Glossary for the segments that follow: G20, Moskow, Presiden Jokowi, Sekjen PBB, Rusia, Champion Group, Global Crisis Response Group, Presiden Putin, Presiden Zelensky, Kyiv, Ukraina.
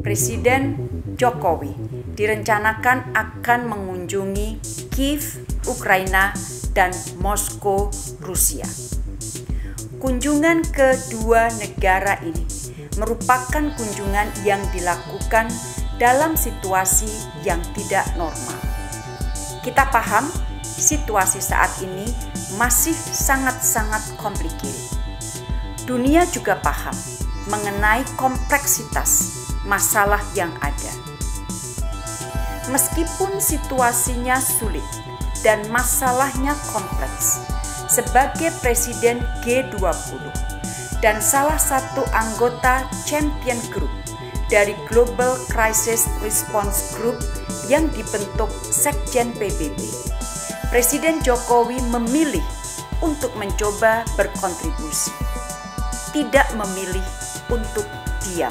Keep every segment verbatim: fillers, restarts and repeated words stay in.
Presiden Jokowi direncanakan akan mengunjungi Kyiv, Ukraina, dan Moskow, Rusia. Kunjungan kedua negara ini merupakan kunjungan yang dilakukan dalam situasi yang tidak normal. Kita paham situasi saat ini masih sangat-sangat complicated. Dunia juga paham mengenai kompleksitas masalah yang ada. Meskipun situasinya sulit dan masalahnya kompleks, sebagai Presiden G dua puluh dan salah satu anggota Champion Group dari Global Crisis Response Group yang dibentuk Sekjen P B B, Presiden Jokowi memilih untuk mencoba berkontribusi, tidak memilih untuk diam.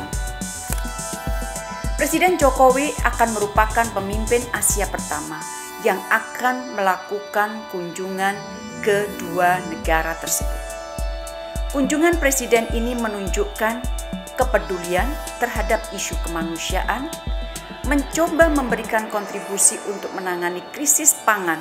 Presiden Jokowi akan merupakan pemimpin Asia pertama yang akan melakukan kunjungan kedua negara tersebut. Kunjungan presiden ini menunjukkan kepedulian terhadap isu kemanusiaan, mencoba memberikan kontribusi untuk menangani krisis pangan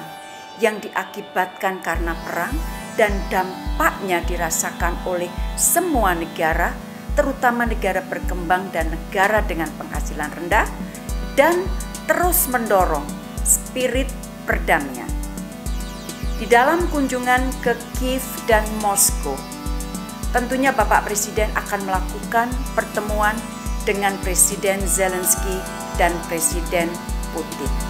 yang diakibatkan karena perang dan dampaknya dirasakan oleh semua negara, terutama negara berkembang dan negara dengan penghasilan rendah, dan terus mendorong spirit perdamaian. Di dalam kunjungan ke Kyiv dan Moskow, tentunya Bapak Presiden akan melakukan pertemuan dengan Presiden Zelensky dan Presiden Putin.